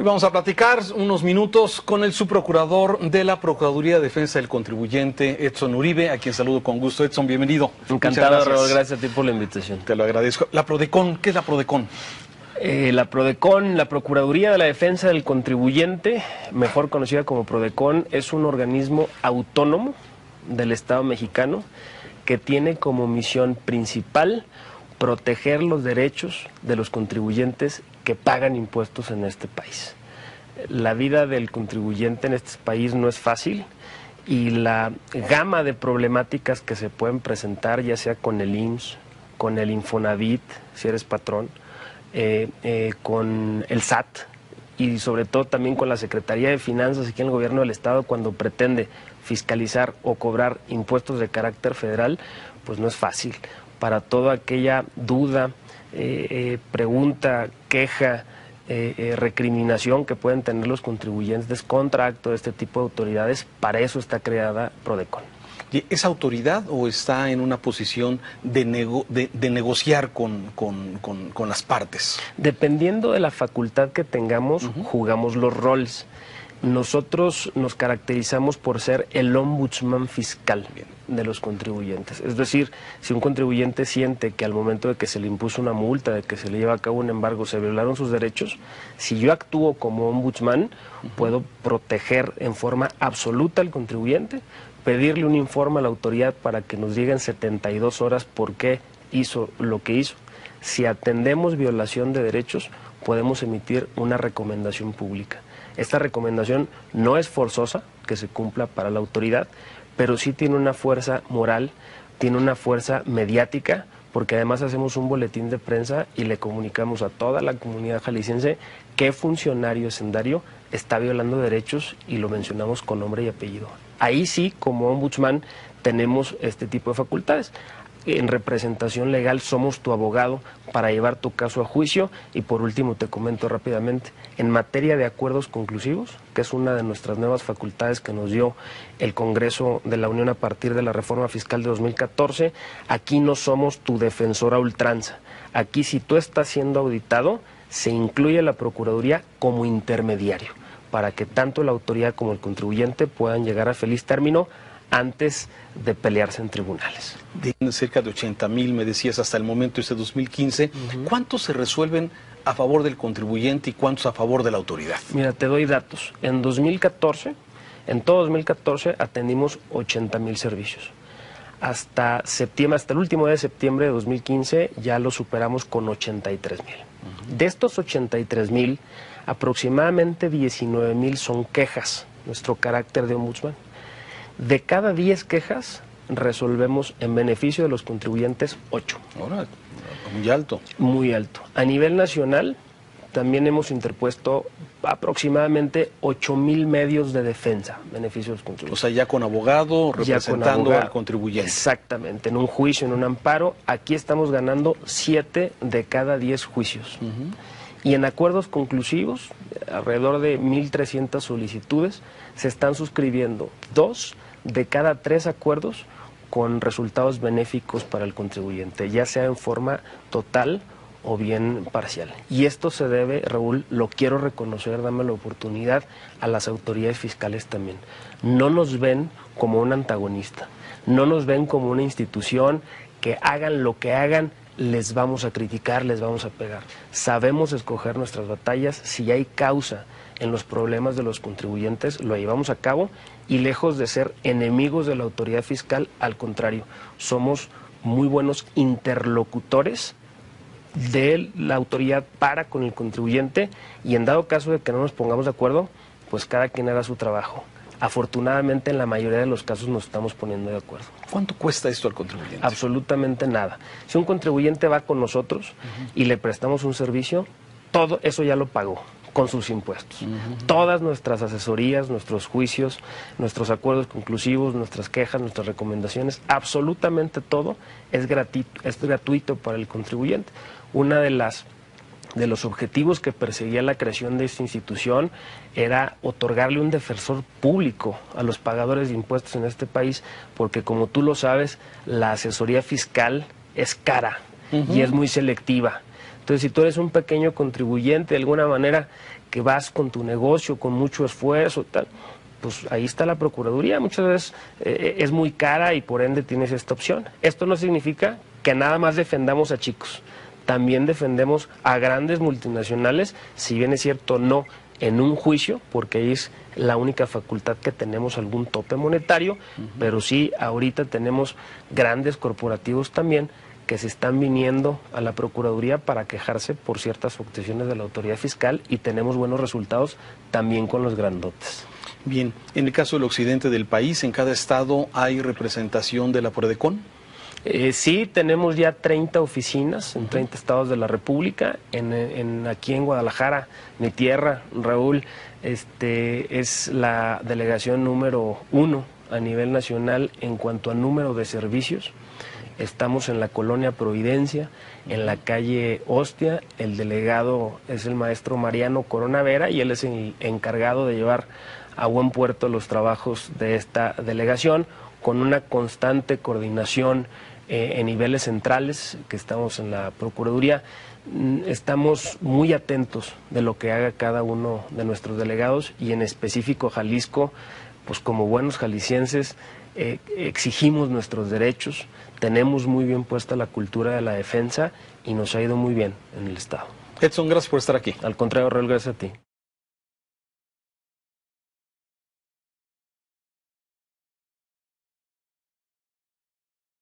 Hoy vamos a platicar unos minutos con el subprocurador de la Procuraduría de Defensa del Contribuyente, Edson Uribe, a quien saludo con gusto. Edson, bienvenido. Encantado, Raúl, gracias a ti por la invitación. Te lo agradezco. La Prodecon, ¿qué es la Prodecon? La Prodecon, la Procuraduría de la Defensa del Contribuyente, mejor conocida como Prodecon, es un organismo autónomo del Estado mexicano que tiene como misión principal proteger los derechos de los contribuyentes que pagan impuestos en este país. La vida del contribuyente en este país no es fácil y la gama de problemáticas que se pueden presentar, ya sea con el IMSS, con el Infonavit, si eres patrón, con el SAT y sobre todo también con la Secretaría de Finanzas aquí en el Gobierno del Estado cuando pretende fiscalizar o cobrar impuestos de carácter federal, pues no es fácil. Para toda aquella duda, pregunta, queja, recriminación que pueden tener los contribuyentes contra acto de este tipo de autoridades, para eso está creada Prodecon. ¿Es autoridad o está en una posición de negociar con las partes? Dependiendo de la facultad que tengamos, jugamos los roles. Nosotros nos caracterizamos por ser el ombudsman fiscal de los contribuyentes. Es decir, si un contribuyente siente que al momento de que se le impuso una multa, de que se le lleva a cabo un embargo, se violaron sus derechos, si yo actúo como ombudsman, puedo proteger en forma absoluta al contribuyente, pedirle un informe a la autoridad para que nos diga en 72 horas por qué hizo lo que hizo. Si atendemos violación de derechos, podemos emitir una recomendación pública. Esta recomendación no es forzosa que se cumpla para la autoridad, pero sí tiene una fuerza moral, tiene una fuerza mediática, porque además hacemos un boletín de prensa y le comunicamos a toda la comunidad jalisciense qué funcionario hacendario está violando derechos y lo mencionamos con nombre y apellido. Ahí sí, como ombudsman, tenemos este tipo de facultades. En representación legal somos tu abogado para llevar tu caso a juicio. Y por último te comento rápidamente, en materia de acuerdos conclusivos, que es una de nuestras nuevas facultades que nos dio el Congreso de la Unión a partir de la Reforma Fiscal de 2014, aquí no somos tu defensor a ultranza. Aquí, si tú estás siendo auditado, se incluye la Procuraduría como intermediario, para que tanto la autoridad como el contribuyente puedan llegar a feliz término antes de pelearse en tribunales. De cerca de 80,000, me decías, hasta el momento, este 2015, ¿cuántos se resuelven a favor del contribuyente y cuántos a favor de la autoridad? Mira, te doy datos. En 2014, en todo 2014, atendimos 80,000 servicios. Hasta septiembre, hasta el último día de septiembre de 2015, ya lo superamos con 83,000. De estos 83,000, aproximadamente 19,000 son quejas, nuestro carácter de ombudsman. De cada 10 quejas, resolvemos en beneficio de los contribuyentes 8. Ahora, muy alto. Muy alto. A nivel nacional, también hemos interpuesto aproximadamente 8,000 medios de defensa en beneficio de los contribuyentes. O sea, ya con abogado, representando con abogado, al contribuyente. Exactamente, en un juicio, en un amparo. Aquí estamos ganando 7 de cada 10 juicios. Y en acuerdos conclusivos, alrededor de 1,300 solicitudes, se están suscribiendo 2 de cada 3 acuerdos con resultados benéficos para el contribuyente, ya sea en forma total o bien parcial. Y esto se debe, Raúl, lo quiero reconocer, dame la oportunidad, a las autoridades fiscales también. No nos ven como un antagonista, no nos ven como una institución que hagan lo que hagan, les vamos a criticar, les vamos a pegar. Sabemos escoger nuestras batallas. Si hay causa en los problemas de los contribuyentes, lo llevamos a cabo y lejos de ser enemigos de la autoridad fiscal, al contrario, somos muy buenos interlocutores de la autoridad para con el contribuyente y en dado caso de que no nos pongamos de acuerdo, pues cada quien haga su trabajo. Afortunadamente, en la mayoría de los casos nos estamos poniendo de acuerdo. ¿Cuánto cuesta esto al contribuyente? Absolutamente nada. Si un contribuyente va con nosotros y le prestamos un servicio, todo eso ya lo pagó con sus impuestos. Todas nuestras asesorías, nuestros juicios, nuestros acuerdos conclusivos, nuestras quejas, nuestras recomendaciones, absolutamente todo es gratuito para el contribuyente. Una de las... de los objetivos que perseguía la creación de esta institución era otorgarle un defensor público a los pagadores de impuestos en este país, porque como tú lo sabes, la asesoría fiscal es cara y es muy selectiva. Entonces, si tú eres un pequeño contribuyente, de alguna manera, que vas con tu negocio, con mucho esfuerzo, tal, pues ahí está la Procuraduría. Muchas veces es muy cara y por ende tienes esta opción. Esto no significa que nada más defendamos a chicos. También defendemos a grandes multinacionales, si bien es cierto, no en un juicio, porque ahí es la única facultad que tenemos algún tope monetario, pero sí ahorita tenemos grandes corporativos también que se están viniendo a la Procuraduría para quejarse por ciertas objeciones de la autoridad fiscal y tenemos buenos resultados también con los grandotes. Bien, en el caso del occidente del país, ¿en cada estado hay representación de la Prodecon? Sí, tenemos ya 30 oficinas en 30 estados de la República. Aquí en Guadalajara, mi tierra, Raúl, es la delegación número 1 a nivel nacional en cuanto a número de servicios. Estamos en la colonia Providencia, en la calle Ostia. El delegado es el maestro Mariano Corona Vera y él es el encargado de llevar a buen puerto los trabajos de esta delegación, con una constante coordinación en niveles centrales que estamos en la Procuraduría. Estamos muy atentos de lo que haga cada uno de nuestros delegados y en específico Jalisco, pues como buenos jaliscienses exigimos nuestros derechos, tenemos muy bien puesta la cultura de la defensa y nos ha ido muy bien en el estado. Edson, gracias por estar aquí. Al contrario, Raúl, gracias a ti.